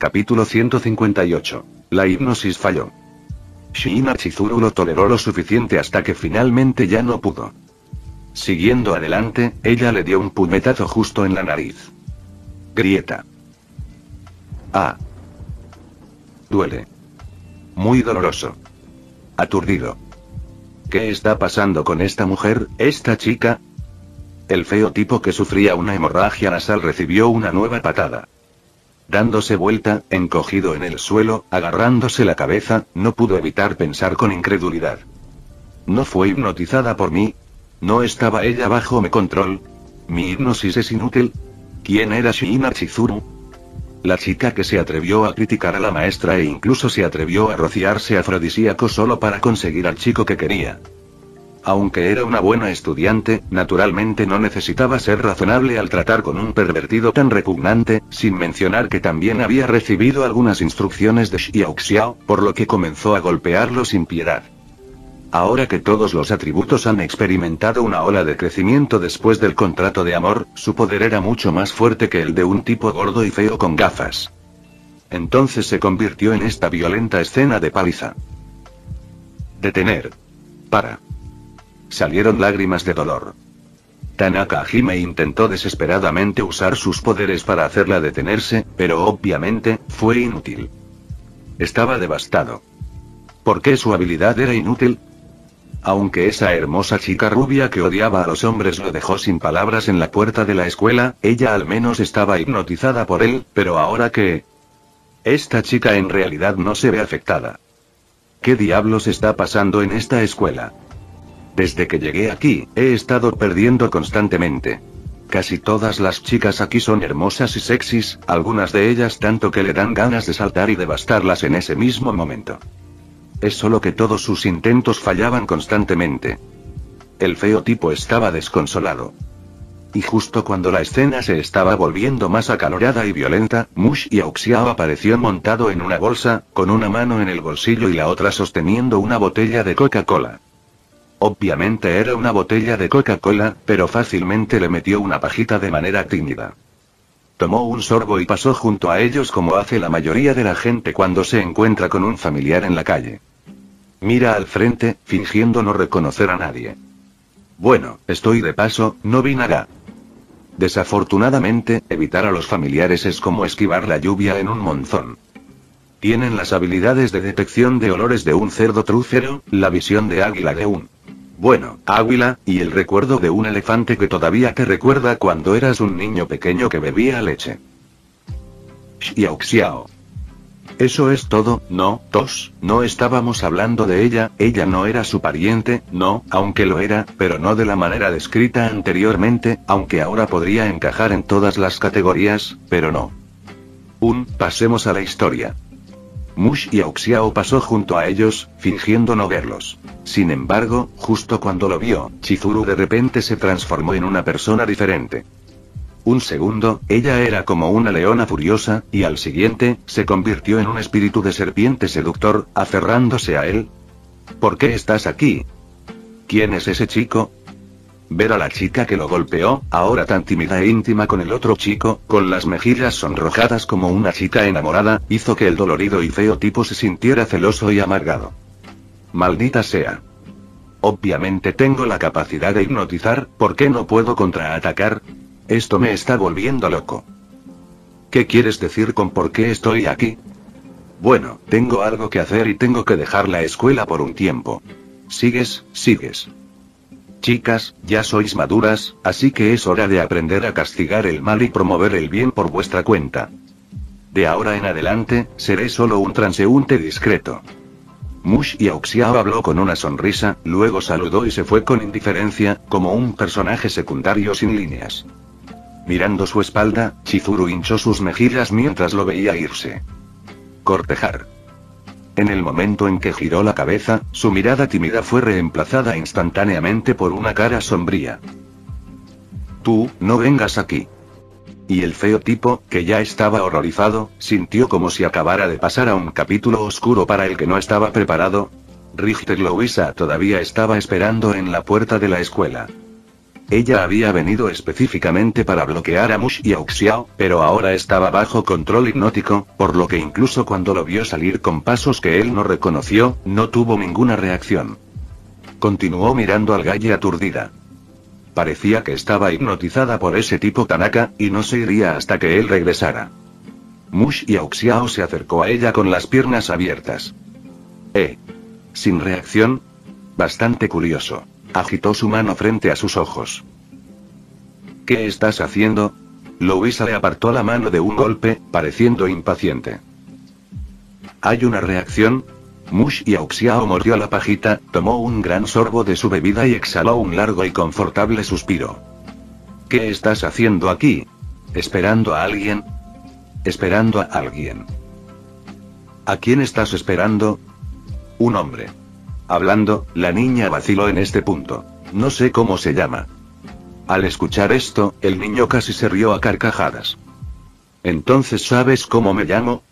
Capítulo 158. La hipnosis falló. Shiina Chizuru lo toleró lo suficiente hasta que finalmente ya no pudo. Siguiendo adelante, ella le dio un puñetazo justo en la nariz. Grieta. Ah. Duele. Muy doloroso. Aturdido. ¿Qué está pasando con esta mujer, esta chica? El feo tipo que sufría una hemorragia nasal recibió una nueva patada. Dándose vuelta, encogido en el suelo, agarrándose la cabeza, no pudo evitar pensar con incredulidad. ¿No fue hipnotizada por mí? ¿No estaba ella bajo mi control? ¿Mi hipnosis es inútil? ¿Quién era Shiina Chizuru? La chica que se atrevió a criticar a la maestra e incluso se atrevió a rociarse afrodisíaco solo para conseguir al chico que quería. Aunque era una buena estudiante, naturalmente no necesitaba ser razonable al tratar con un pervertido tan repugnante, sin mencionar que también había recibido algunas instrucciones de Xiaoxiao, por lo que comenzó a golpearlo sin piedad. Ahora que todos los atributos han experimentado una ola de crecimiento después del contrato de amor, su poder era mucho más fuerte que el de un tipo gordo y feo con gafas. Entonces se convirtió en esta violenta escena de paliza. Detener. Para. Salieron lágrimas de dolor. Tanaka Hime intentó desesperadamente usar sus poderes para hacerla detenerse, pero obviamente, fue inútil. Estaba devastado. ¿Por qué su habilidad era inútil? Aunque esa hermosa chica rubia que odiaba a los hombres lo dejó sin palabras en la puerta de la escuela, ella al menos estaba hipnotizada por él, pero ahora que... Esta chica en realidad no se ve afectada. ¿Qué diablos está pasando en esta escuela? Desde que llegué aquí, he estado perdiendo constantemente. Casi todas las chicas aquí son hermosas y sexys, algunas de ellas tanto que le dan ganas de saltar y devastarlas en ese mismo momento. Es solo que todos sus intentos fallaban constantemente. El feo tipo estaba desconsolado. Y justo cuando la escena se estaba volviendo más acalorada y violenta, Mu Xiaoxiao apareció montado en una bolsa, con una mano en el bolsillo y la otra sosteniendo una botella de Coca-Cola. Obviamente era una botella de Coca-Cola, pero fácilmente le metió una pajita de manera tímida. Tomó un sorbo y pasó junto a ellos como hace la mayoría de la gente cuando se encuentra con un familiar en la calle. Mira al frente, fingiendo no reconocer a nadie. Bueno, estoy de paso, no vi nada. Desafortunadamente, evitar a los familiares es como esquivar la lluvia en un monzón. Tienen las habilidades de detección de olores de un cerdo trúfero, la visión de águila de un... Bueno, águila, y el recuerdo de un elefante que todavía te recuerda cuando eras un niño pequeño que bebía leche. Xiaoxiao. Eso es todo, no, Tos, no estábamos hablando de ella, ella no era su pariente, no, aunque lo era, pero no de la manera descrita anteriormente, aunque ahora podría encajar en todas las categorías, pero no. Pasemos a la historia. Mu Xiaoxiao pasó junto a ellos, fingiendo no verlos. Sin embargo, justo cuando lo vio, Chizuru de repente se transformó en una persona diferente. Un segundo, ella era como una leona furiosa, y al siguiente, se convirtió en un espíritu de serpiente seductor, aferrándose a él. ¿Por qué estás aquí? ¿Quién es ese chico? Ver a la chica que lo golpeó, ahora tan tímida e íntima con el otro chico, con las mejillas sonrojadas como una chica enamorada, hizo que el dolorido y feo tipo se sintiera celoso y amargado. Maldita sea. Obviamente tengo la capacidad de hipnotizar, ¿por qué no puedo contraatacar? Esto me está volviendo loco. ¿Qué quieres decir con por qué estoy aquí? Bueno, tengo algo que hacer y tengo que dejar la escuela por un tiempo. Sigues. Chicas, ya sois maduras, así que es hora de aprender a castigar el mal y promover el bien por vuestra cuenta. De ahora en adelante, seré solo un transeúnte discreto. Mu Xiaoxiao habló con una sonrisa, luego saludó y se fue con indiferencia, como un personaje secundario sin líneas. Mirando su espalda, Chizuru hinchó sus mejillas mientras lo veía irse. Cortejar. En el momento en que giró la cabeza, su mirada tímida fue reemplazada instantáneamente por una cara sombría. Tú, no vengas aquí. Y el feo tipo, que ya estaba horrorizado, sintió como si acabara de pasar a un capítulo oscuro para el que no estaba preparado. Richter Louisa todavía estaba esperando en la puerta de la escuela. Ella había venido específicamente para bloquear a Mu Xiaoxiao, pero ahora estaba bajo control hipnótico, por lo que incluso cuando lo vio salir con pasos que él no reconoció, no tuvo ninguna reacción. Continuó mirando al galle aturdida. Parecía que estaba hipnotizada por ese tipo Tanaka, y no se iría hasta que él regresara. Mu Xiaoxiao se acercó a ella con las piernas abiertas. Sin reacción. Bastante curioso. Agitó su mano frente a sus ojos. ¿Qué estás haciendo? Louisa le apartó la mano de un golpe, pareciendo impaciente. ¿Hay una reacción? Mu Xiaoxiao mordió la pajita, tomó un gran sorbo de su bebida y exhaló un largo y confortable suspiro. ¿Qué estás haciendo aquí? ¿Esperando a alguien? ¿Esperando a alguien? ¿A quién estás esperando? Un hombre. Hablando, la niña vaciló en este punto. No sé cómo se llama. Al escuchar esto, el niño casi se rió a carcajadas. ¿Entonces sabes cómo me llamo?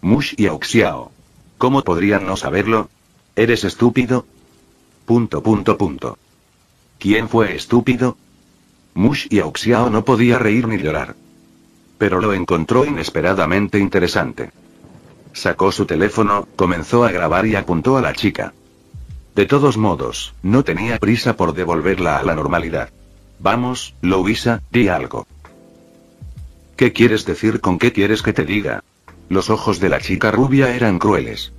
Mu Xiaoxiao. ¿Cómo podrían no saberlo? ¿Eres estúpido? ... ¿Quién fue estúpido? Mu Xiaoxiao no podía reír ni llorar. Pero lo encontró inesperadamente interesante. Sacó su teléfono, comenzó a grabar y apuntó a la chica. De todos modos, no tenía prisa por devolverla a la normalidad. Vamos, Louisa, di algo. ¿Qué quieres decir con qué quieres que te diga? Los ojos de la chica rubia eran crueles.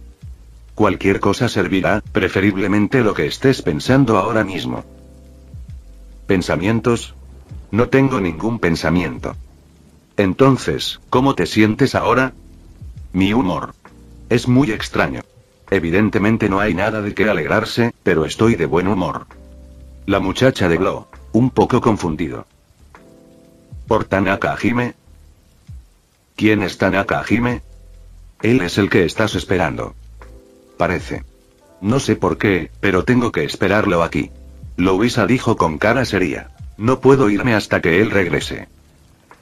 Cualquier cosa servirá, preferiblemente lo que estés pensando ahora mismo. ¿Pensamientos? No tengo ningún pensamiento. Entonces, ¿cómo te sientes ahora? Mi humor. Es muy extraño. Evidentemente no hay nada de qué alegrarse, pero estoy de buen humor. La muchacha debló, un poco confundido. ¿Por Tanaka Hime? ¿Quién es Tanaka Hime? Él es el que estás esperando. Parece. No sé por qué, pero tengo que esperarlo aquí. Louisa dijo con cara seria. No puedo irme hasta que él regrese.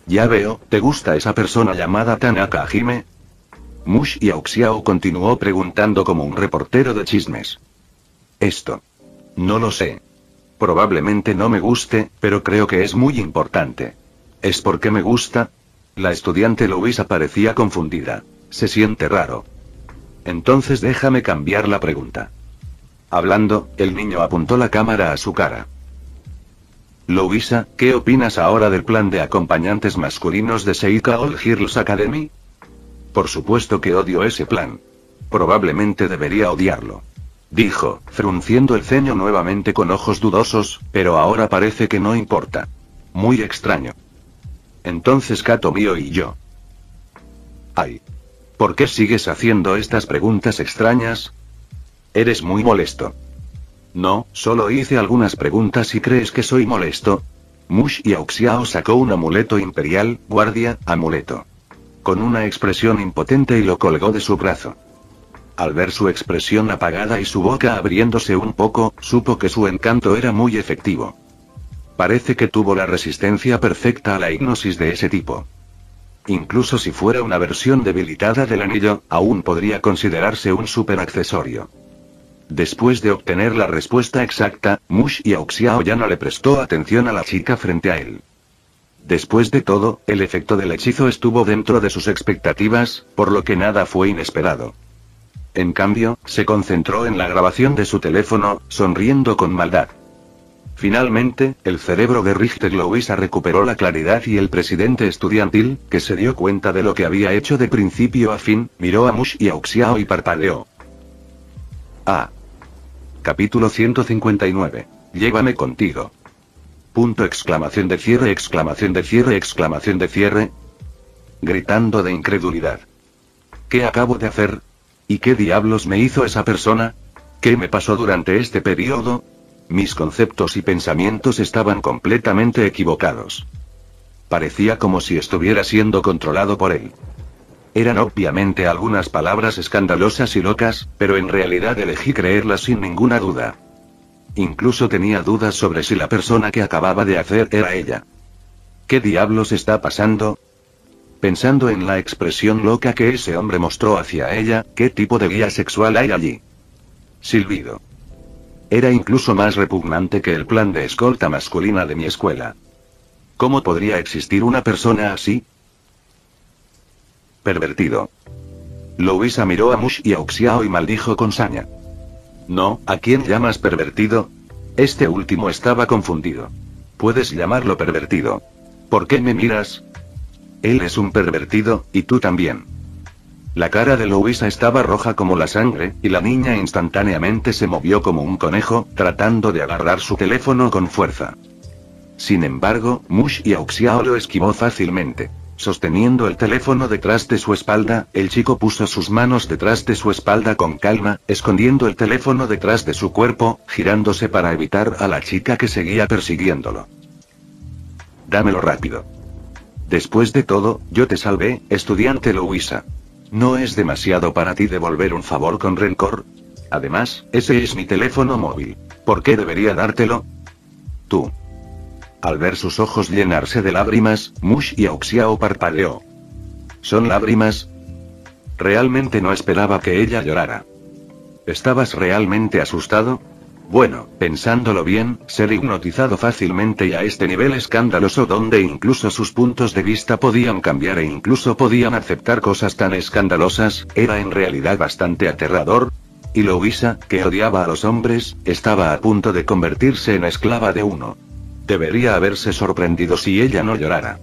Ya veo, ¿te gusta esa persona llamada Tanaka Hime? Mu Xiaoxiao continuó preguntando como un reportero de chismes. Esto. No lo sé. Probablemente no me guste, pero creo que es muy importante. ¿Es porque me gusta? La estudiante Louisa parecía confundida. Se siente raro. Entonces déjame cambiar la pregunta. Hablando, el niño apuntó la cámara a su cara. Louisa, ¿qué opinas ahora del plan de acompañantes masculinos de Seika All Girls Academy? Por supuesto que odio ese plan. Probablemente debería odiarlo. Dijo, frunciendo el ceño nuevamente con ojos dudosos, pero ahora parece que no importa. Muy extraño. Entonces Kato Mio y yo. Ay. ¿Por qué sigues haciendo estas preguntas extrañas? Eres muy molesto. No, solo hice algunas preguntas y crees que soy molesto. Mu Xiaoxiao sacó un amuleto imperial, guardia, amuleto. Con una expresión impotente y lo colgó de su brazo. Al ver su expresión apagada y su boca abriéndose un poco, supo que su encanto era muy efectivo. Parece que tuvo la resistencia perfecta a la hipnosis de ese tipo. Incluso si fuera una versión debilitada del anillo, aún podría considerarse un superaccessorio. Después de obtener la respuesta exacta, Mu Xiaoxiao ya no le prestó atención a la chica frente a él. Después de todo, el efecto del hechizo estuvo dentro de sus expectativas, por lo que nada fue inesperado. En cambio, se concentró en la grabación de su teléfono, sonriendo con maldad. Finalmente, el cerebro de Richter Louisa recuperó la claridad y el presidente estudiantil, que se dio cuenta de lo que había hecho de principio a fin, miró a Mu Xiaoxiao y parpadeó. Capítulo 159. Llévame contigo. ... Gritando de incredulidad. ¿Qué acabo de hacer? ¿Y qué diablos me hizo esa persona? ¿Qué me pasó durante este periodo? Mis conceptos y pensamientos estaban completamente equivocados. Parecía como si estuviera siendo controlado por él. Eran obviamente algunas palabras escandalosas y locas, pero en realidad elegí creerlas sin ninguna duda. Incluso tenía dudas sobre si la persona que acababa de hacer era ella. ¿Qué diablos está pasando? Pensando en la expresión loca que ese hombre mostró hacia ella, ¿qué tipo de guía sexual hay allí? Silbido. Era incluso más repugnante que el plan de escolta masculina de mi escuela. ¿Cómo podría existir una persona así? Pervertido. Louisa miró a Mu Xiaoxiao y maldijo con saña. No, ¿a quién llamas pervertido? Este último estaba confundido. Puedes llamarlo pervertido. ¿Por qué me miras? Él es un pervertido, y tú también. La cara de Louisa estaba roja como la sangre, y la niña instantáneamente se movió como un conejo, tratando de agarrar su teléfono con fuerza. Sin embargo, Mu Xiaoxiao lo esquivó fácilmente. Sosteniendo el teléfono detrás de su espalda, el chico puso sus manos detrás de su espalda con calma, escondiendo el teléfono detrás de su cuerpo, girándose para evitar a la chica que seguía persiguiéndolo. Dámelo rápido. Después de todo, yo te salvé, estudiante Louisa. ¿No es demasiado para ti devolver un favor con rencor? Además, ese es mi teléfono móvil. ¿Por qué debería dártelo? Tú. Al ver sus ojos llenarse de lágrimas, Mu Xiaoxiao parpadeó. ¿Son lágrimas? Realmente no esperaba que ella llorara. ¿Estabas realmente asustado? Bueno, pensándolo bien, ser hipnotizado fácilmente y a este nivel escandaloso donde incluso sus puntos de vista podían cambiar e incluso podían aceptar cosas tan escandalosas, era en realidad bastante aterrador. Y Louisa, que odiaba a los hombres, estaba a punto de convertirse en esclava de uno. Debería haberse sorprendido si ella no llorara.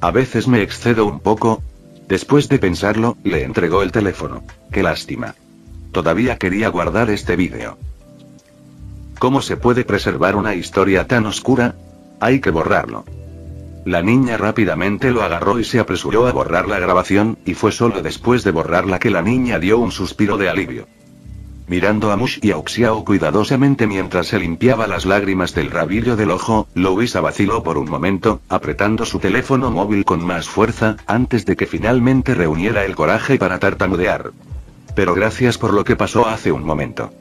A veces me excedo un poco. Después de pensarlo, le entregó el teléfono. Qué lástima. Todavía quería guardar este vídeo. ¿Cómo se puede preservar una historia tan oscura? Hay que borrarlo. La niña rápidamente lo agarró y se apresuró a borrar la grabación, y fue solo después de borrarla que la niña dio un suspiro de alivio. Mirando a Mu Xiaoxiao cuidadosamente mientras se limpiaba las lágrimas del rabillo del ojo, Louisa vaciló por un momento, apretando su teléfono móvil con más fuerza, antes de que finalmente reuniera el coraje para tartamudear. Pero gracias por lo que pasó hace un momento.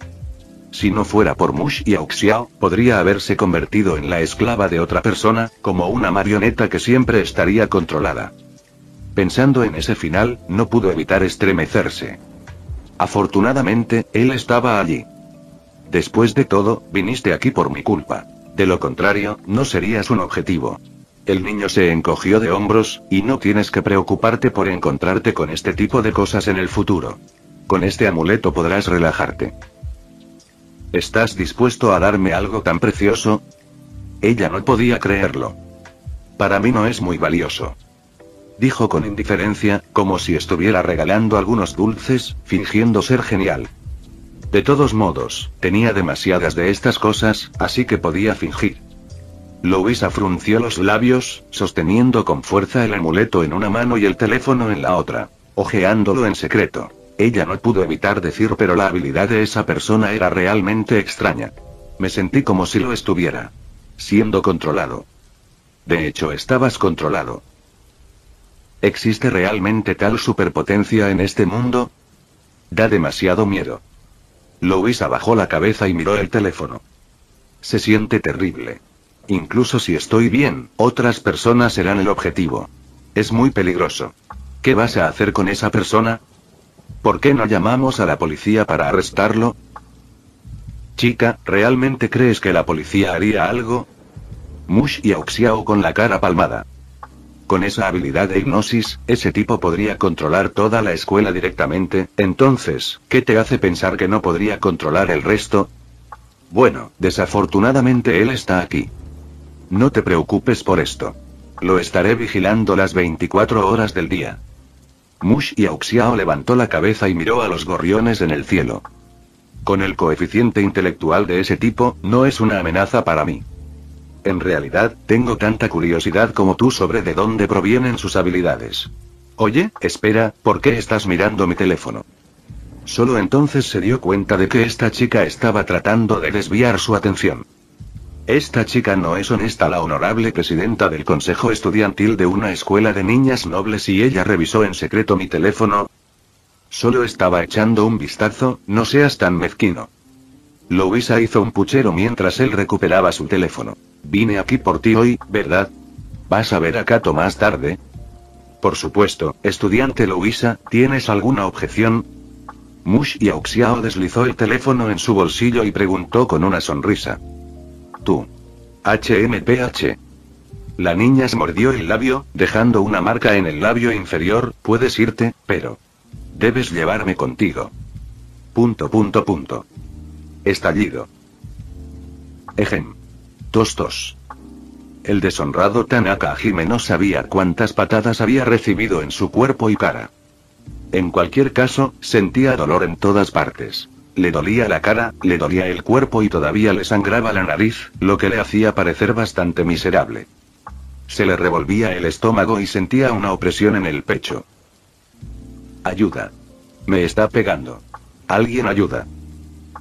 Si no fuera por Mu Xiaoxiao, podría haberse convertido en la esclava de otra persona, como una marioneta que siempre estaría controlada. Pensando en ese final, no pudo evitar estremecerse. Afortunadamente, él estaba allí. Después de todo, viniste aquí por mi culpa. De lo contrario, no serías un objetivo. El niño se encogió de hombros, y no tienes que preocuparte por encontrarte con este tipo de cosas en el futuro. Con este amuleto podrás relajarte. ¿Estás dispuesto a darme algo tan precioso? Ella no podía creerlo. Para mí no es muy valioso. Dijo con indiferencia, como si estuviera regalando algunos dulces, fingiendo ser genial. De todos modos, tenía demasiadas de estas cosas, así que podía fingir. Louisa frunció los labios, sosteniendo con fuerza el amuleto en una mano y el teléfono en la otra, ojeándolo en secreto. Ella no pudo evitar decir, pero la habilidad de esa persona era realmente extraña. Me sentí como si lo estuviera. Siendo controlado. De hecho, estabas controlado. ¿Existe realmente tal superpotencia en este mundo? Da demasiado miedo. Louisa bajó la cabeza y miró el teléfono. Se siente terrible. Incluso si estoy bien, otras personas serán el objetivo. Es muy peligroso. ¿Qué vas a hacer con esa persona? ¿Por qué no llamamos a la policía para arrestarlo? Chica, ¿realmente crees que la policía haría algo? Mu Xiaoxiao con la cara palmada. Con esa habilidad de hipnosis, ese tipo podría controlar toda la escuela directamente, entonces, ¿qué te hace pensar que no podría controlar el resto? Bueno, desafortunadamente él está aquí. No te preocupes por esto. Lo estaré vigilando las 24 horas del día. Mu Xiaoxiao levantó la cabeza y miró a los gorriones en el cielo. Con el coeficiente intelectual de ese tipo, no es una amenaza para mí. En realidad, tengo tanta curiosidad como tú sobre de dónde provienen sus habilidades. Oye, espera, ¿por qué estás mirando mi teléfono? Solo entonces se dio cuenta de que esta chica estaba tratando de desviar su atención. Esta chica no es honesta. La honorable presidenta del consejo estudiantil de una escuela de niñas nobles, y ella revisó en secreto mi teléfono. Solo estaba echando un vistazo, no seas tan mezquino. Louisa hizo un puchero mientras él recuperaba su teléfono. Vine aquí por ti hoy, ¿verdad? ¿Vas a ver a Kato más tarde? Por supuesto, estudiante Louisa, ¿tienes alguna objeción? Mu Xiaoxiao deslizó el teléfono en su bolsillo y preguntó con una sonrisa. ¿Tú? HMPH. La niña se mordió el labio, dejando una marca en el labio inferior. Puedes irte, pero debes llevarme contigo. ... Estallido. Ejem. Tostos. El deshonrado Tanaka Hime no sabía cuántas patadas había recibido en su cuerpo y cara. En cualquier caso, sentía dolor en todas partes. Le dolía la cara, le dolía el cuerpo y todavía le sangraba la nariz, lo que le hacía parecer bastante miserable. Se le revolvía el estómago y sentía una opresión en el pecho. Ayuda. Me está pegando. Alguien ayuda.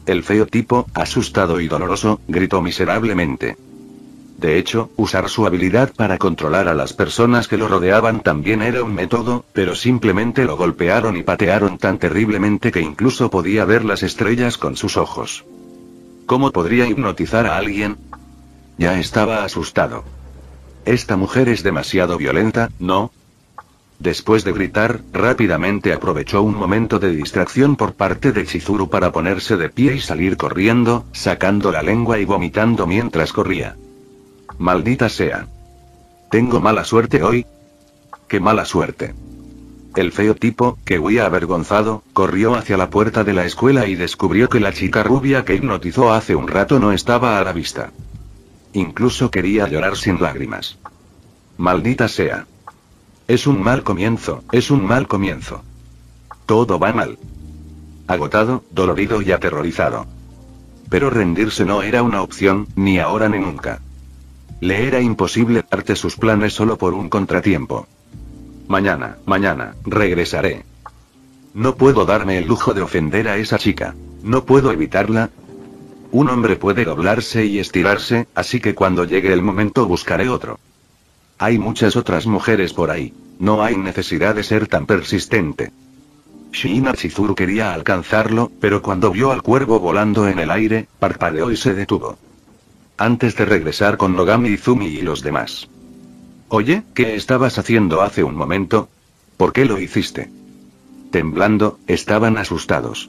El feo tipo, asustado y doloroso, gritó miserablemente. De hecho, usar su habilidad para controlar a las personas que lo rodeaban también era un método, pero simplemente lo golpearon y patearon tan terriblemente que incluso podía ver las estrellas con sus ojos. ¿Cómo podría hipnotizar a alguien? Ya estaba asustado. Esta mujer es demasiado violenta, ¿no? Después de gritar, rápidamente aprovechó un momento de distracción por parte de Chizuru para ponerse de pie y salir corriendo, sacando la lengua y vomitando mientras corría. Maldita sea. ¿Tengo mala suerte hoy? ¡Qué mala suerte! El feo tipo, que huía avergonzado, corrió hacia la puerta de la escuela y descubrió que la chica rubia que hipnotizó hace un rato no estaba a la vista. Incluso quería llorar sin lágrimas. Maldita sea. Es un mal comienzo, es un mal comienzo. Todo va mal. Agotado, dolorido y aterrorizado. Pero rendirse no era una opción, ni ahora ni nunca. Le era imposible darte sus planes solo por un contratiempo. Mañana, regresaré. No puedo darme el lujo de ofender a esa chica. No puedo evitarla. Un hombre puede doblarse y estirarse, así que cuando llegue el momento buscaré otro. Hay muchas otras mujeres por ahí. No hay necesidad de ser tan persistente. Shiina Chizuru quería alcanzarlo, pero cuando vio al cuervo volando en el aire, parpadeó y se detuvo. Antes de regresar con Nogami Izumi y los demás. Oye, ¿qué estabas haciendo hace un momento? ¿Por qué lo hiciste? Temblando, estaban asustados.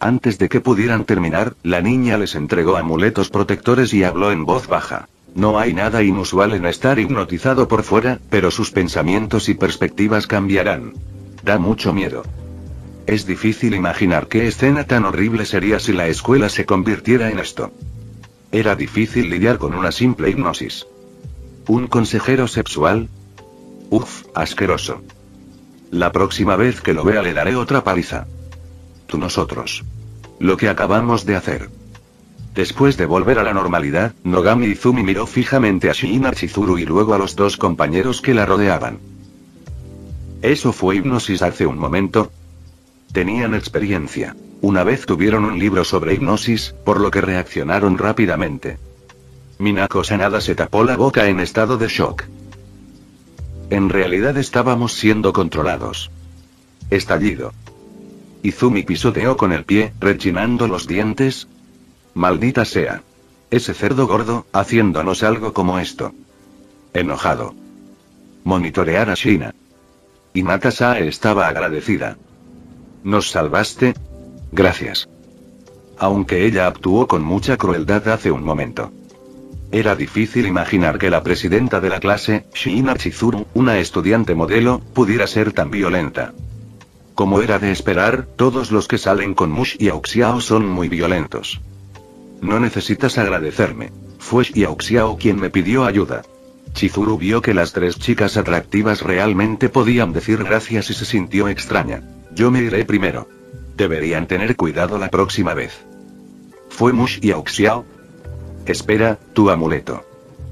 Antes de que pudieran terminar, la niña les entregó amuletos protectores y habló en voz baja. No hay nada inusual en estar hipnotizado por fuera, pero sus pensamientos y perspectivas cambiarán. Da mucho miedo. Es difícil imaginar qué escena tan horrible sería si la escuela se convirtiera en esto. Era difícil lidiar con una simple hipnosis. ¿Un consejero sexual? Uf, asqueroso. La próxima vez que lo vea le daré otra paliza. Tú nosotros. Lo que acabamos de hacer. Después de volver a la normalidad, Nogami Izumi miró fijamente a Shiina Chizuru y luego a los dos compañeros que la rodeaban. ¿Eso fue hipnosis hace un momento? Tenían experiencia. Una vez tuvieron un libro sobre hipnosis, por lo que reaccionaron rápidamente. Minako Sanada se tapó la boca en estado de shock. En realidad estábamos siendo controlados. Estallido. Izumi pisoteó con el pie, rechinando los dientes. Maldita sea. Ese cerdo gordo, haciéndonos algo como esto. Enojado. Monitorear a Shiina. Hinata-sae estaba agradecida. Nos salvaste. Gracias. Aunque ella actuó con mucha crueldad hace un momento. Era difícil imaginar que la presidenta de la clase, Shiina Chizuru, una estudiante modelo, pudiera ser tan violenta. Como era de esperar, todos los que salen con Mu Xiaoxiao son muy violentos. No necesitas agradecerme. Fue Xiaoxiao quien me pidió ayuda. Chizuru vio que las tres chicas atractivas realmente podían decir gracias y se sintió extraña. Yo me iré primero. Deberían tener cuidado la próxima vez. ¿Fue Mu Xiaoxiao? Espera, tu amuleto.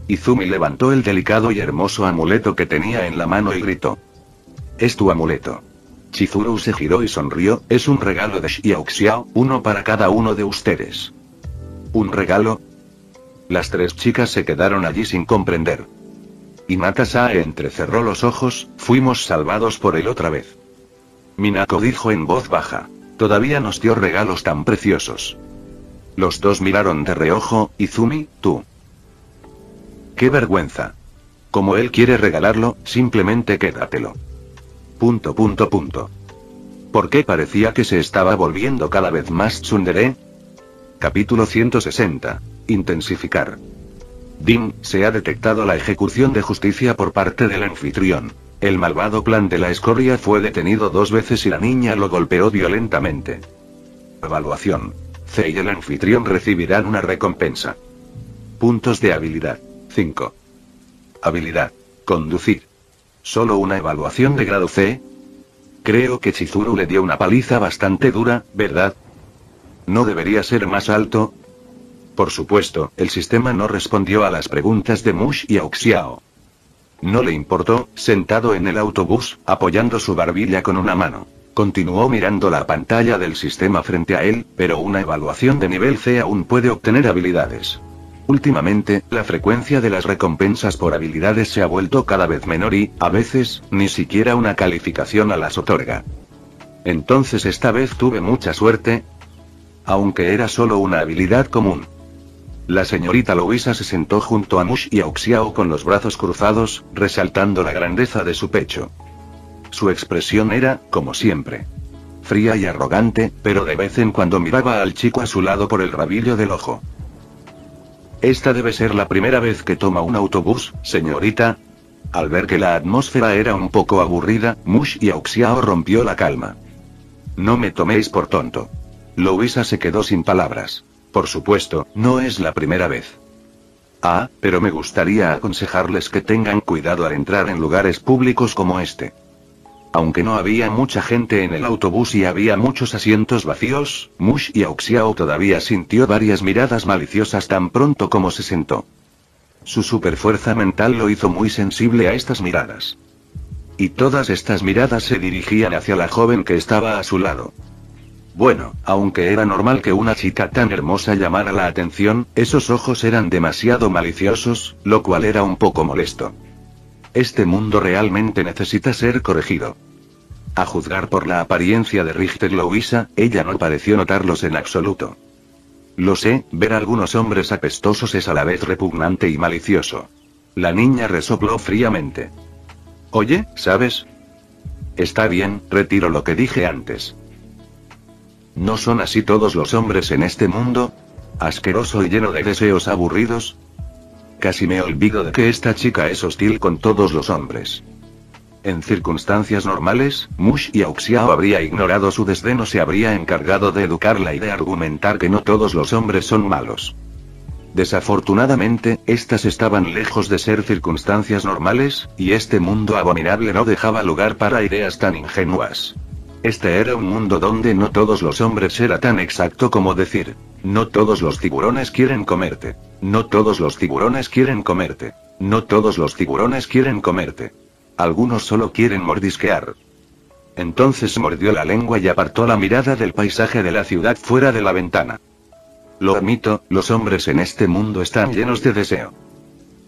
Izumi levantó el delicado y hermoso amuleto que tenía en la mano y gritó. Es tu amuleto. Chizuru se giró y sonrió, es un regalo de Xiaoxiao, uno para cada uno de ustedes. ¿Un regalo? Las tres chicas se quedaron allí sin comprender. Hinata-sae entrecerró los ojos, fuimos salvados por él otra vez. Minako dijo en voz baja. Todavía nos dio regalos tan preciosos. Los dos miraron de reojo, Izumi, tú. ¡Qué vergüenza! Como él quiere regalarlo, simplemente quédatelo. ... ¿Por qué parecía que se estaba volviendo cada vez más tsundere? Capítulo 160. Intensificar. Dim, se ha detectado la ejecución de justicia por parte del anfitrión. El malvado plan de la escoria fue detenido 2 veces y la niña lo golpeó violentamente. Evaluación. C y el anfitrión recibirán una recompensa. Puntos de habilidad. 5. Habilidad. Conducir. Solo una evaluación de grado C. Creo que Chizuru le dio una paliza bastante dura, ¿verdad? ¿No debería ser más alto? Por supuesto, el sistema no respondió a las preguntas de Mu Xiaoxiao. No le importó, sentado en el autobús, apoyando su barbilla con una mano. Continuó mirando la pantalla del sistema frente a él, pero una evaluación de nivel C aún puede obtener habilidades. Últimamente, la frecuencia de las recompensas por habilidades se ha vuelto cada vez menor y, a veces, ni siquiera una calificación a las otorga. Entonces esta vez tuve mucha suerte, aunque era solo una habilidad común. La señorita Louisa se sentó junto a Mu Xiaoxiao con los brazos cruzados, resaltando la grandeza de su pecho. Su expresión era, como siempre, fría y arrogante, pero de vez en cuando miraba al chico a su lado por el rabillo del ojo. Esta debe ser la primera vez que toma un autobús, señorita. Al ver que la atmósfera era un poco aburrida, Mu Xiaoxiao rompió la calma. No me toméis por tonto. Louisa se quedó sin palabras. Por supuesto, no es la primera vez. Ah, pero me gustaría aconsejarles que tengan cuidado al entrar en lugares públicos como este. Aunque no había mucha gente en el autobús y había muchos asientos vacíos, Mu Xiaoxiao todavía sintió varias miradas maliciosas tan pronto como se sentó. Su superfuerza mental lo hizo muy sensible a estas miradas. Y todas estas miradas se dirigían hacia la joven que estaba a su lado. Bueno, aunque era normal que una chica tan hermosa llamara la atención, esos ojos eran demasiado maliciosos, lo cual era un poco molesto. Este mundo realmente necesita ser corregido. A juzgar por la apariencia de Richter Louisa, ella no pareció notarlos en absoluto. Lo sé, ver a algunos hombres apestosos es a la vez repugnante y malicioso. La niña resopló fríamente. Oye, ¿sabes? Está bien, retiro lo que dije antes. ¿No son así todos los hombres en este mundo? ¿Asqueroso y lleno de deseos aburridos? Casi me olvido de que esta chica es hostil con todos los hombres. En circunstancias normales, Mu Xiaoxiao habría ignorado su desdén o se habría encargado de educarla y de argumentar que no todos los hombres son malos. Desafortunadamente, estas estaban lejos de ser circunstancias normales, y este mundo abominable no dejaba lugar para ideas tan ingenuas. Este era un mundo donde no todos los hombres era tan exacto como decir, no todos los tiburones quieren comerte, no todos los tiburones quieren comerte, no todos los tiburones quieren comerte. Algunos solo quieren mordisquear. Entonces mordió la lengua y apartó la mirada del paisaje de la ciudad fuera de la ventana. Lo admito, los hombres en este mundo están llenos de deseo.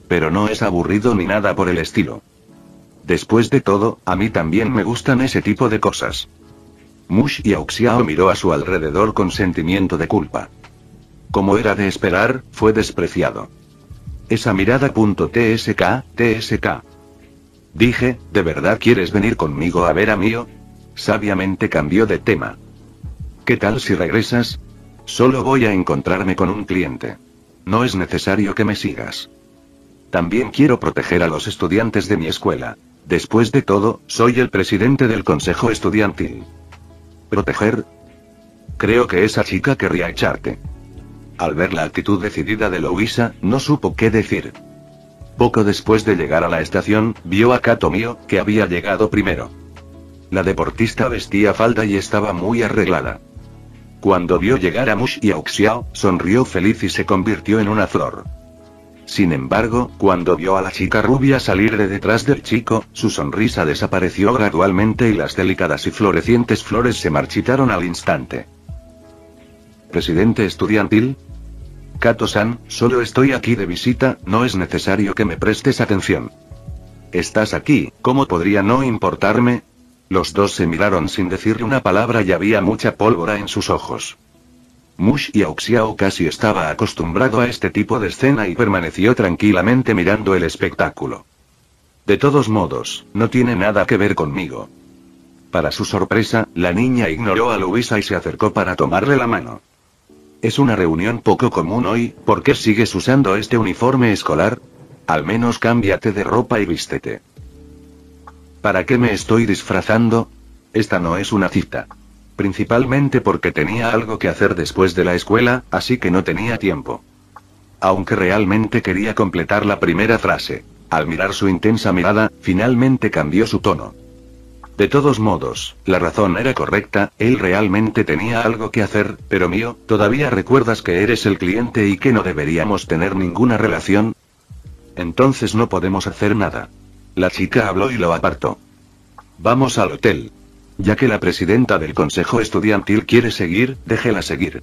Pero no es aburrido ni nada por el estilo. Después de todo, a mí también me gustan ese tipo de cosas. Mu Xiaoxiao miró a su alrededor con sentimiento de culpa. Como era de esperar, fue despreciado. Esa mirada. Tsk. Dije, ¿de verdad quieres venir conmigo a ver a Mio? Sabiamente cambió de tema. ¿Qué tal si regresas? Solo voy a encontrarme con un cliente. No es necesario que me sigas. También quiero proteger a los estudiantes de mi escuela. Después de todo, soy el presidente del consejo estudiantil. ¿Proteger? Creo que esa chica querría echarte. Al ver la actitud decidida de Louisa, no supo qué decir. Poco después de llegar a la estación, vio a Kato Mio, que había llegado primero. La deportista vestía falda y estaba muy arreglada. Cuando vio llegar a Mu Xiaoxiao, sonrió feliz y se convirtió en una flor. Sin embargo, cuando vio a la chica rubia salir de detrás del chico, su sonrisa desapareció gradualmente y las delicadas y florecientes flores se marchitaron al instante. ¿Presidente estudiantil? Kato-san, solo estoy aquí de visita, no es necesario que me prestes atención. Estás aquí, ¿cómo podría no importarme? Los dos se miraron sin decir una palabra y había mucha pólvora en sus ojos. Mu Xiaoxiao casi estaba acostumbrado a este tipo de escena y permaneció tranquilamente mirando el espectáculo. De todos modos, no tiene nada que ver conmigo. Para su sorpresa, la niña ignoró a Louisa y se acercó para tomarle la mano. Es una reunión poco común hoy, ¿por qué sigues usando este uniforme escolar? Al menos cámbiate de ropa y vístete. ¿Para qué me estoy disfrazando? Esta no es una cita. Principalmente porque tenía algo que hacer después de la escuela, así que no tenía tiempo. Aunque realmente quería completar la primera frase. Al mirar su intensa mirada, finalmente cambió su tono. De todos modos, la razón era correcta, él realmente tenía algo que hacer, pero Mio, ¿todavía recuerdas que eres el cliente y que no deberíamos tener ninguna relación? Entonces no podemos hacer nada. La chica habló y lo apartó. Vamos al hotel. Ya que la presidenta del consejo estudiantil quiere seguir, déjela seguir.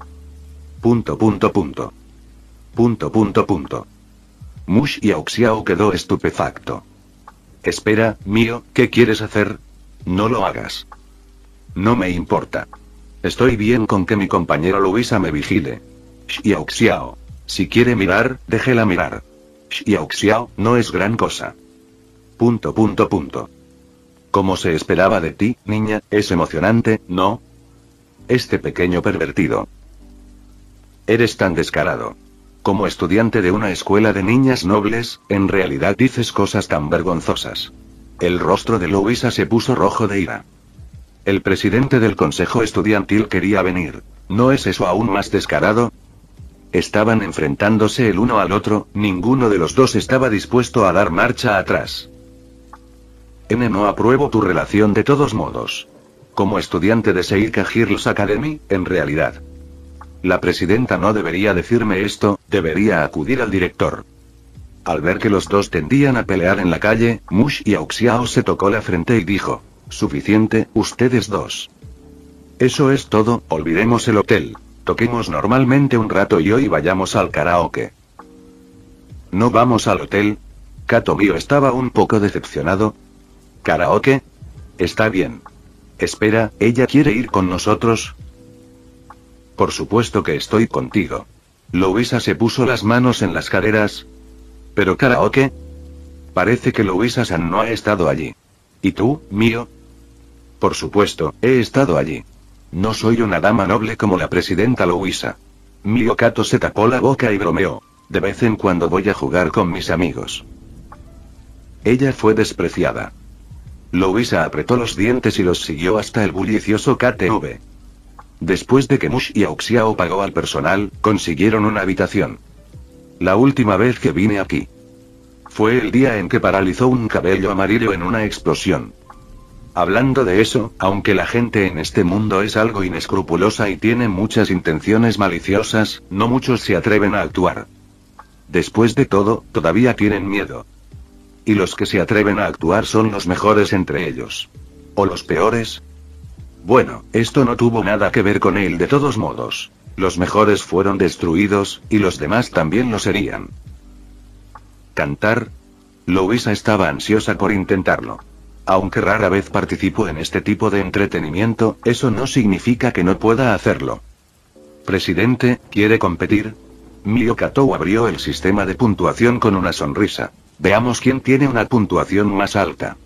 Mu Xiaoxiao quedó estupefacto. Espera, Mio, ¿qué quieres hacer? No lo hagas. No me importa. Estoy bien con que mi compañero Louisa me vigile. Xiaoxiao. Si quiere mirar, déjela mirar. Xiaoxiao, no es gran cosa. Como se esperaba de ti, niña, es emocionante, ¿no? Este pequeño pervertido. Eres tan descarado. Como estudiante de una escuela de niñas nobles, en realidad dices cosas tan vergonzosas. El rostro de Louisa se puso rojo de ira. El presidente del consejo estudiantil quería venir. ¿No es eso aún más descarado? Estaban enfrentándose el uno al otro, ninguno de los dos estaba dispuesto a dar marcha atrás. No apruebo tu relación de todos modos. Como estudiante de Seika All Girls Academy, en realidad. La presidenta no debería decirme esto, debería acudir al director. Al ver que los dos tendían a pelear en la calle, Mu Xiaoxiao se tocó la frente y dijo: suficiente, ustedes dos. Eso es todo, olvidemos el hotel. Toquemos normalmente un rato y hoy vayamos al karaoke. ¿No vamos al hotel? Kato Mio estaba un poco decepcionado. ¿Karaoke? Está bien. Espera, ¿ella quiere ir con nosotros? Por supuesto que estoy contigo. Louisa se puso las manos en las caderas. ¿Pero karaoke? Parece que Louisa-san no ha estado allí. ¿Y tú, Mio? Por supuesto, he estado allí. No soy una dama noble como la presidenta Louisa. Mio Kato se tapó la boca y bromeó. De vez en cuando voy a jugar con mis amigos. Ella fue despreciada. Louisa apretó los dientes y los siguió hasta el bullicioso KTV. Después de que Mu Xiaoxiao pagó al personal, consiguieron una habitación. La última vez que vine aquí fue el día en que paralizó un cabello amarillo en una explosión. Hablando de eso, aunque la gente en este mundo es algo inescrupulosa y tiene muchas intenciones maliciosas, no muchos se atreven a actuar. Después de todo, todavía tienen miedo. Y los que se atreven a actuar son los mejores entre ellos. ¿O los peores? Bueno, esto no tuvo nada que ver con él de todos modos. Los mejores fueron destruidos, y los demás también lo serían. ¿Cantar? Louisa estaba ansiosa por intentarlo. Aunque rara vez participo en este tipo de entretenimiento, eso no significa que no pueda hacerlo. Presidente, ¿quiere competir? Mio Kato abrió el sistema de puntuación con una sonrisa. Veamos quién tiene una puntuación más alta.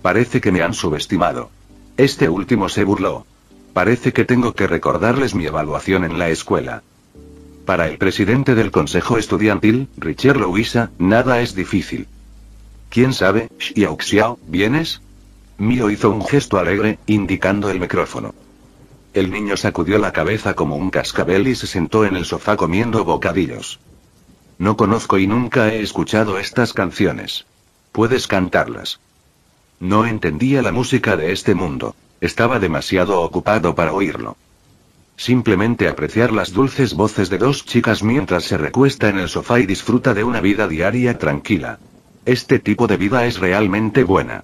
Parece que me han subestimado. Este último se burló. Parece que tengo que recordarles mi evaluación en la escuela. Para el presidente del consejo estudiantil, Richter Louisa, nada es difícil. ¿Quién sabe, Xiaoxiao, vienes? Mio hizo un gesto alegre, indicando el micrófono. El niño sacudió la cabeza como un cascabel y se sentó en el sofá comiendo bocadillos. No conozco y nunca he escuchado estas canciones. ¿Puedes cantarlas? No entendía la música de este mundo. Estaba demasiado ocupado para oírlo. Simplemente apreciar las dulces voces de dos chicas mientras se recuesta en el sofá y disfruta de una vida diaria tranquila. Este tipo de vida es realmente buena.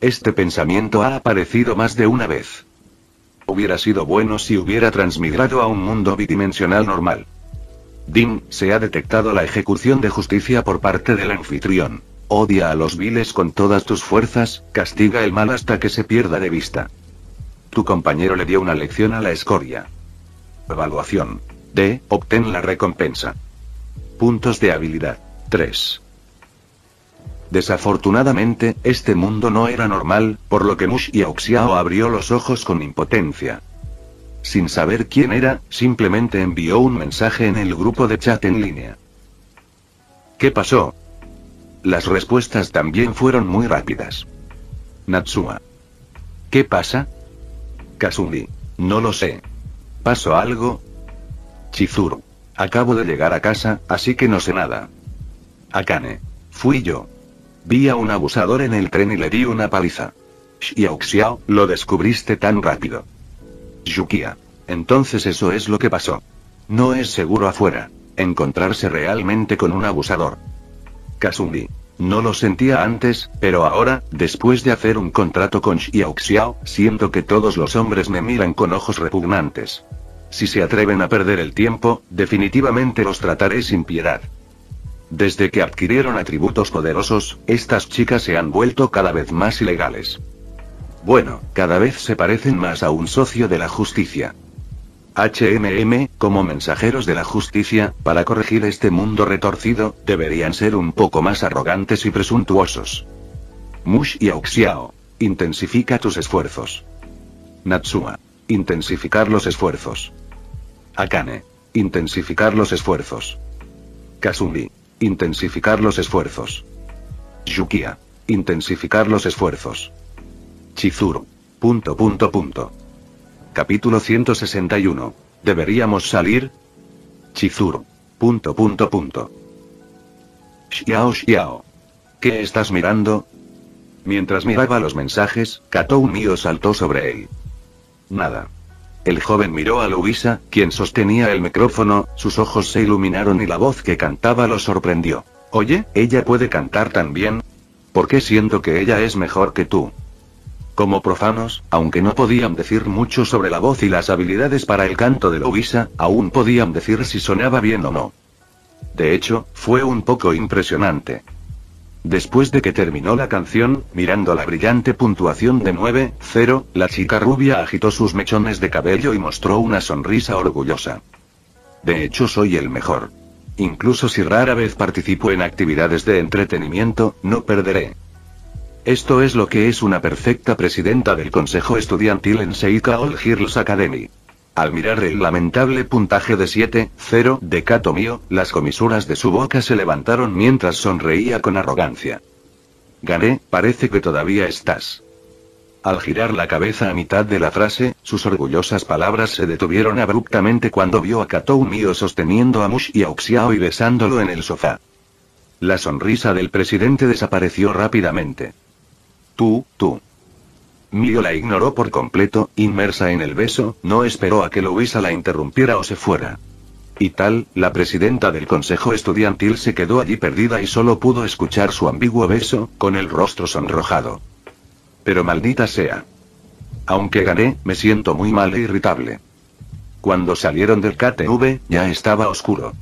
Este pensamiento ha aparecido más de una vez. Hubiera sido bueno si hubiera transmigrado a un mundo bidimensional normal. Dim, se ha detectado la ejecución de justicia por parte del anfitrión. Odia a los viles con todas tus fuerzas, castiga el mal hasta que se pierda de vista. Tu compañero le dio una lección a la escoria. Evaluación. D. Obtén la recompensa. Puntos de habilidad. 3. Desafortunadamente, este mundo no era normal, por lo que Mu Xiaoxiao abrió los ojos con impotencia. Sin saber quién era, simplemente envió un mensaje en el grupo de chat en línea. ¿Qué pasó? Las respuestas también fueron muy rápidas. Natsuha. ¿Qué pasa? Kasumi. No lo sé. ¿Pasó algo? Chizuru. Acabo de llegar a casa, así que no sé nada. Akane. Fui yo. Vi a un abusador en el tren y le di una paliza. Xiaoxiao, lo descubriste tan rápido. Yukia. Entonces eso es lo que pasó. No es seguro afuera. Encontrarse realmente con un abusador. Kasumi. No lo sentía antes, pero ahora, después de hacer un contrato con Xiaoxiao, siento que todos los hombres me miran con ojos repugnantes. Si se atreven a perder el tiempo, definitivamente los trataré sin piedad. Desde que adquirieron atributos poderosos, estas chicas se han vuelto cada vez más ilegales. Bueno, cada vez se parecen más a un socio de la justicia. HMM, como mensajeros de la justicia, para corregir este mundo retorcido, deberían ser un poco más arrogantes y presuntuosos. Mu Xiaoxiao, intensifica tus esfuerzos. Natsuha, intensificar los esfuerzos. Akane, intensificar los esfuerzos. Kasumi, intensificar los esfuerzos. Yukia, intensificar los esfuerzos. Chizuru. Capítulo 161. ¿Deberíamos salir? Chizuru. Xiao. ¿Qué estás mirando? Mientras miraba los mensajes, Kato Mio saltó sobre él. Nada. El joven miró a Louisa, quien sostenía el micrófono, sus ojos se iluminaron y la voz que cantaba lo sorprendió. Oye, ¿ella puede cantar también? ¿Por qué siento que ella es mejor que tú? Como profanos, aunque no podían decir mucho sobre la voz y las habilidades para el canto de Louisa, aún podían decir si sonaba bien o no. De hecho, fue un poco impresionante. Después de que terminó la canción, mirando la brillante puntuación de 9,0, la chica rubia agitó sus mechones de cabello y mostró una sonrisa orgullosa. De hecho, soy el mejor. Incluso si rara vez participo en actividades de entretenimiento, no perderé. Esto es lo que es una perfecta presidenta del consejo estudiantil en Seika All Girls Academy. Al mirar el lamentable puntaje de 7,0 de Kato Mio, las comisuras de su boca se levantaron mientras sonreía con arrogancia. Gané, parece que todavía estás. Al girar la cabeza a mitad de la frase, sus orgullosas palabras se detuvieron abruptamente cuando vio a Kato Mio sosteniendo a Mu Xiaoxiao y besándolo en el sofá. La sonrisa del presidente desapareció rápidamente. Tú. Mio la ignoró por completo, inmersa en el beso, no esperó a que Louisa la interrumpiera o se fuera. Y tal, la presidenta del consejo estudiantil se quedó allí perdida y solo pudo escuchar su ambiguo beso, con el rostro sonrojado. Pero maldita sea. Aunque gané, me siento muy mal e irritable. Cuando salieron del KTV, ya estaba oscuro.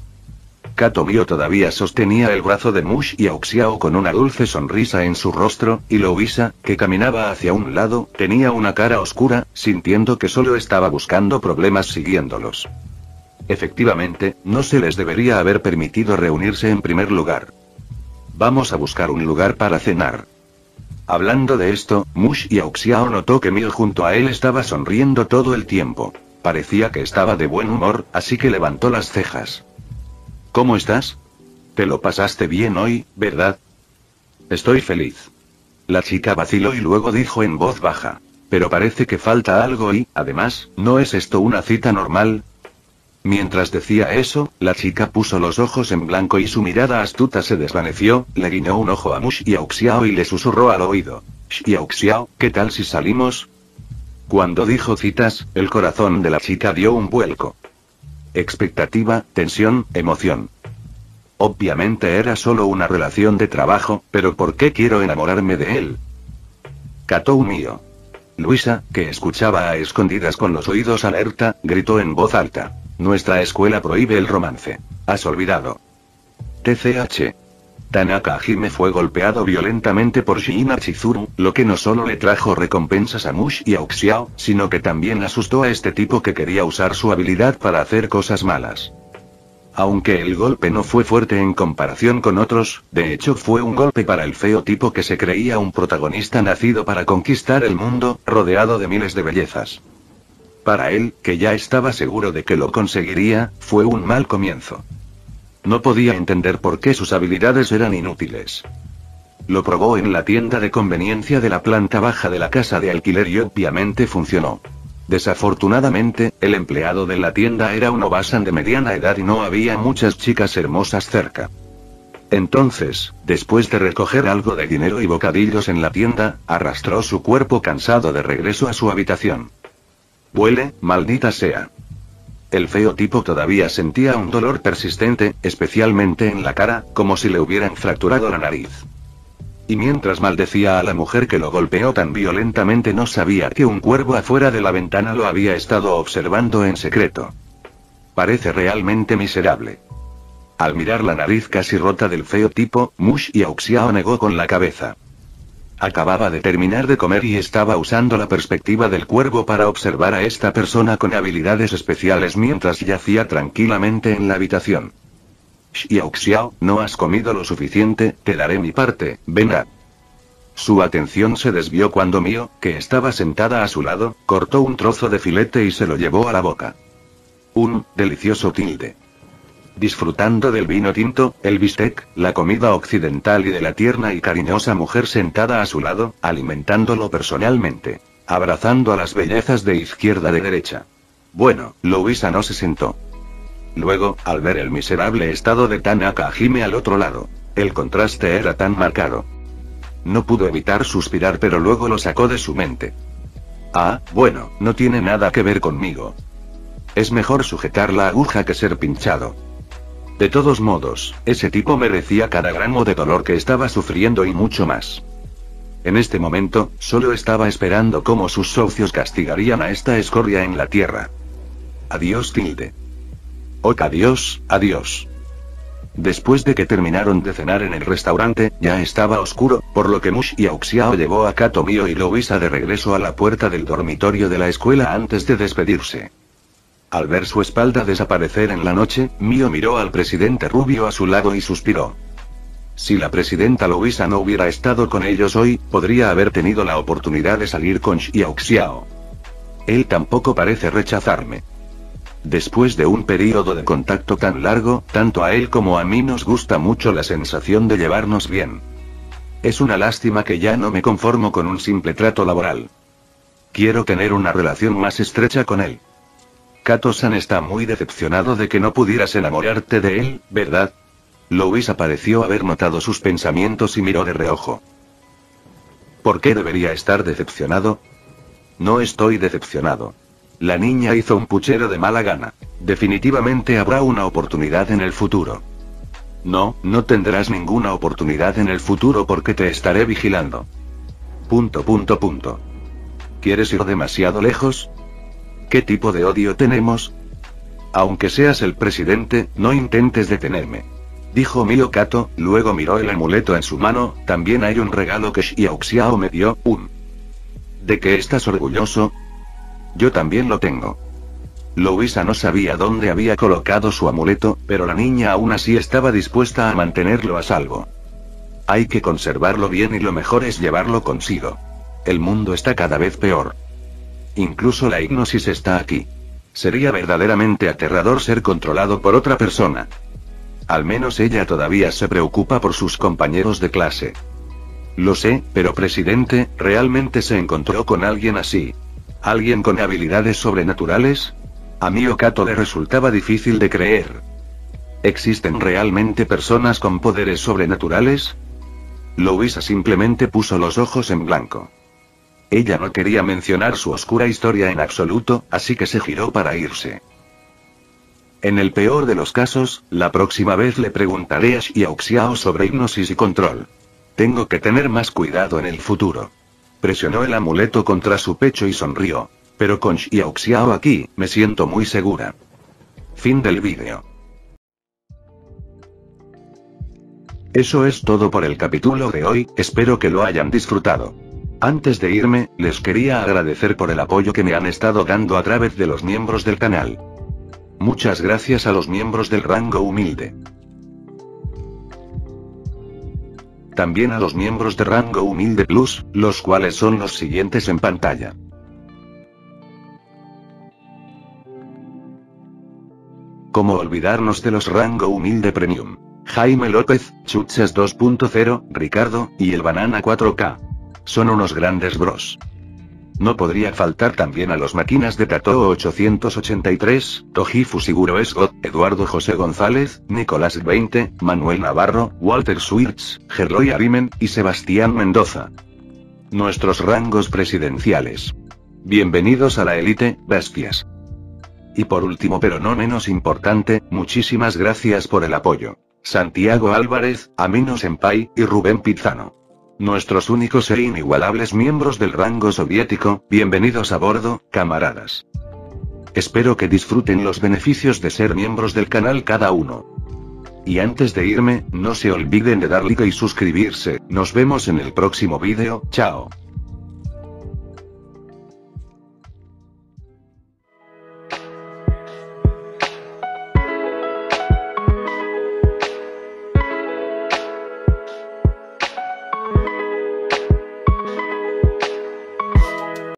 Kato Mio todavía sostenía el brazo de Mu Xiaoxiao con una dulce sonrisa en su rostro, y Louisa, que caminaba hacia un lado, tenía una cara oscura, sintiendo que solo estaba buscando problemas siguiéndolos. Efectivamente, no se les debería haber permitido reunirse en primer lugar. Vamos a buscar un lugar para cenar. Hablando de esto, Mu Xiaoxiao notó que Mio junto a él estaba sonriendo todo el tiempo. Parecía que estaba de buen humor, así que levantó las cejas. ¿Cómo estás? Te lo pasaste bien hoy, ¿verdad? Estoy feliz. La chica vaciló y luego dijo en voz baja. Pero parece que falta algo y, además, ¿no es esto una cita normal? Mientras decía eso, la chica puso los ojos en blanco y su mirada astuta se desvaneció, le guiñó un ojo a Mu Xiaoxiao y le susurró al oído. Xiaoxiao, ¿qué tal si salimos? Cuando dijo citas, el corazón de la chica dio un vuelco. Expectativa, tensión, emoción. Obviamente era solo una relación de trabajo, pero ¿por qué quiero enamorarme de él? Kato Mio. Louisa, que escuchaba a escondidas con los oídos alerta, gritó en voz alta. Nuestra escuela prohíbe el romance. ¿Has olvidado? TCH. Tanaka Hime fue golpeado violentamente por Shiina Chizuru, lo que no solo le trajo recompensas a Mu Xiaoxiao, sino que también asustó a este tipo que quería usar su habilidad para hacer cosas malas. Aunque el golpe no fue fuerte en comparación con otros, de hecho fue un golpe para el feo tipo que se creía un protagonista nacido para conquistar el mundo, rodeado de miles de bellezas. Para él, que ya estaba seguro de que lo conseguiría, fue un mal comienzo. No podía entender por qué sus habilidades eran inútiles. Lo probó en la tienda de conveniencia de la planta baja de la casa de alquiler y obviamente funcionó. Desafortunadamente, el empleado de la tienda era un obasan de mediana edad y no había muchas chicas hermosas cerca. Entonces, después de recoger algo de dinero y bocadillos en la tienda, arrastró su cuerpo cansado de regreso a su habitación. Vuele, maldita sea. El feo tipo todavía sentía un dolor persistente, especialmente en la cara, como si le hubieran fracturado la nariz. Y mientras maldecía a la mujer que lo golpeó tan violentamente, no sabía que un cuervo afuera de la ventana lo había estado observando en secreto. Parece realmente miserable. Al mirar la nariz casi rota del feo tipo, Mu Xiaoxiao negó con la cabeza. Acababa de terminar de comer y estaba usando la perspectiva del cuervo para observar a esta persona con habilidades especiales mientras yacía tranquilamente en la habitación. Xiaoxiao, no has comido lo suficiente, te daré mi parte, ven a... Su atención se desvió cuando Mio, que estaba sentada a su lado, cortó un trozo de filete y se lo llevó a la boca. Un delicioso tilde. Disfrutando del vino tinto, el bistec, la comida occidental y de la tierna y cariñosa mujer sentada a su lado, alimentándolo personalmente. Abrazando a las bellezas de izquierda de derecha. Bueno, Louisa no se sentó. Luego, al ver el miserable estado de Tanaka Hime al otro lado, el contraste era tan marcado. No pudo evitar suspirar, pero luego lo sacó de su mente. Ah, bueno, no tiene nada que ver conmigo. Es mejor sujetar la aguja que ser pinchado. De todos modos, ese tipo merecía cada gramo de dolor que estaba sufriendo y mucho más. En este momento, solo estaba esperando cómo sus socios castigarían a esta escoria en la tierra. Adiós, tilde. Ok, adiós, adiós. Después de que terminaron de cenar en el restaurante, ya estaba oscuro, por lo que Mu Xiaoxiao llevó a Kato Mio y Louisa de regreso a la puerta del dormitorio de la escuela antes de despedirse. Al ver su espalda desaparecer en la noche, Mio miró al presidente rubio a su lado y suspiró. Si la presidenta Louisa no hubiera estado con ellos hoy, podría haber tenido la oportunidad de salir con Xiaoxiao. Él tampoco parece rechazarme. Después de un periodo de contacto tan largo, tanto a él como a mí nos gusta mucho la sensación de llevarnos bien. Es una lástima que ya no me conformo con un simple trato laboral. Quiero tener una relación más estrecha con él. Kato-san está muy decepcionado de que no pudieras enamorarte de él, ¿verdad? Louisa pareció haber notado sus pensamientos y miró de reojo. ¿Por qué debería estar decepcionado? No estoy decepcionado. La niña hizo un puchero de mala gana. Definitivamente habrá una oportunidad en el futuro. No, no tendrás ninguna oportunidad en el futuro porque te estaré vigilando. ... ¿Quieres ir demasiado lejos? ¿Qué tipo de odio tenemos? Aunque seas el presidente, no intentes detenerme. Dijo Mio Kato, luego miró el amuleto en su mano, también hay un regalo que Xiaoxiao me dio, ¿De qué estás orgulloso? Yo también lo tengo. Louisa no sabía dónde había colocado su amuleto, pero la niña aún así estaba dispuesta a mantenerlo a salvo. Hay que conservarlo bien y lo mejor es llevarlo consigo. El mundo está cada vez peor. Incluso la hipnosis está aquí. Sería verdaderamente aterrador ser controlado por otra persona. Al menos ella todavía se preocupa por sus compañeros de clase. Lo sé, pero presidente, ¿realmente se encontró con alguien así? ¿Alguien con habilidades sobrenaturales? A Mio Kato le resultaba difícil de creer. ¿Existen realmente personas con poderes sobrenaturales? Louisa simplemente puso los ojos en blanco. Ella no quería mencionar su oscura historia en absoluto, así que se giró para irse. En el peor de los casos, la próxima vez le preguntaré a Xiaoxiao sobre hipnosis y control. Tengo que tener más cuidado en el futuro. Presionó el amuleto contra su pecho y sonrió. Pero con Xiaoxiao aquí, me siento muy segura. Fin del vídeo. Eso es todo por el capítulo de hoy, espero que lo hayan disfrutado. Antes de irme, les quería agradecer por el apoyo que me han estado dando a través de los miembros del canal. Muchas gracias a los miembros del rango humilde. También a los miembros de rango humilde plus, los cuales son los siguientes en pantalla. Como olvidarnos de los rango humilde premium. Jaime López, Chuches 2.0, Ricardo, y el Banana 4K. Son unos grandes bros. No podría faltar también a los máquinas de Tato 883, Toji Fusiguro Esgot, Eduardo José González, Nicolás 20, Manuel Navarro, Walter Swirtz, Gerloy Arimen, y Sebastián Mendoza. Nuestros rangos presidenciales. Bienvenidos a la élite, bestias. Y por último pero no menos importante, muchísimas gracias por el apoyo. Santiago Álvarez, Amino Senpai, y Rubén Pizano. Nuestros únicos e inigualables miembros del rango soviético, bienvenidos a bordo, camaradas. Espero que disfruten los beneficios de ser miembros del canal cada uno. Y antes de irme, no se olviden de dar like y suscribirse, nos vemos en el próximo vídeo, chao.